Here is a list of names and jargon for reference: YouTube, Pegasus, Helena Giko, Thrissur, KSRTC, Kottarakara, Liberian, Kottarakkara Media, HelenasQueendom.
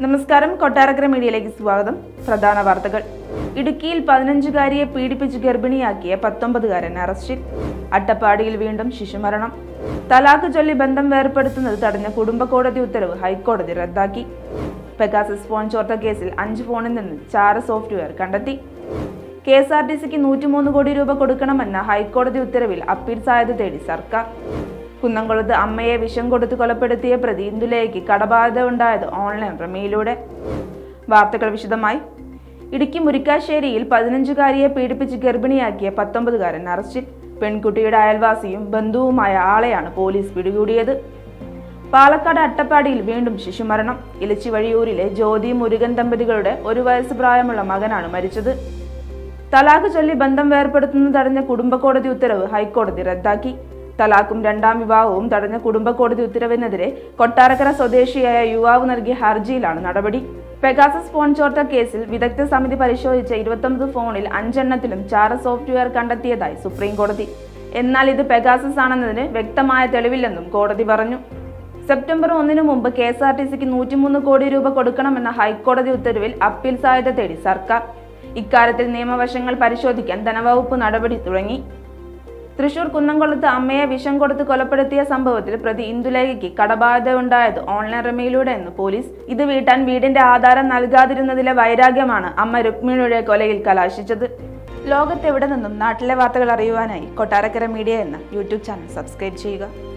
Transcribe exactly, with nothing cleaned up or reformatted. Namaskaram, Kottarakkara Media Swagadam, Pradhana Vartagal. Idukil Padanjagariya Pidipich Gerbiniaki, Patambadan arrested, Attapadil Vindam Shishamaranam, Talaka Jolly Bandam were Perthan Tadana Kudumba Koda Dutero, High Court of the Radaki, Pegasus Phone Chota Casil, Anjifon and Chara Software, Kandati, K S R T C Nutimon Godiruba Kodukanamana, High Court of the Uterville, Apitsa the Teddy Sarka. Kunangola, the Amaya Vision go to the Colapetatia Pradi, Indulaki, Kadabada and died online from Melode Vartaka Vishadamai. Idiki Murika Sheril, Padanjakaria, Peter Pitch Gerbiniaki, Patambagar and Arashit, Penkuti Dialvasi, Bandu, Maya Ale and Police Pidigudi Palakad Attapadil, Vindum Shishimaranam, Ilichivari Urile, Jodi, Murigan Tampedigode, Uriva Sabraya Malamagan and Marichad Talaka Jolly Bandam were Pertan and the Kudumba Koda the Utter, High Court the Radaki. Talakum Dandam Vivahum, Tadana Kudumba Koda Uttiravenadre, Kottarakkara Sodeshia, Yuavanagi Harjilan, Nadabadi, Pegasus Phone Chota Casil, Vidakta Samiti Parisho, Chaivatam the Phonil, Anjanatilim, Chara Software Kandatia, Supreme Kodati, Enali the Pegasus Ananade, Vectamaya Televilandum, Koda the Varanu, September only Mumba K S R T C Nutimun Kodi Ruba Kodukanam and the High Court of the Utterville, Appeal Side the Teddy Sarka, Ikaratil Name of Vashangal Parishodikan, Danava Punadabadi Turangi. Thrissur Kunangola, the Amaya Vishan got the Kolapatia Sambavati, Prati Indulaki, Kadabada and died, the online Ramiluda and the police. Either wait and beat in the Adar and Algadar in the Vaira Gamana, Ama Rukminude Kolagil Kalash. Log at the Evident and Natlavatalarivanai, Kottarakkara Media, YouTube channel, subscribe Chiga.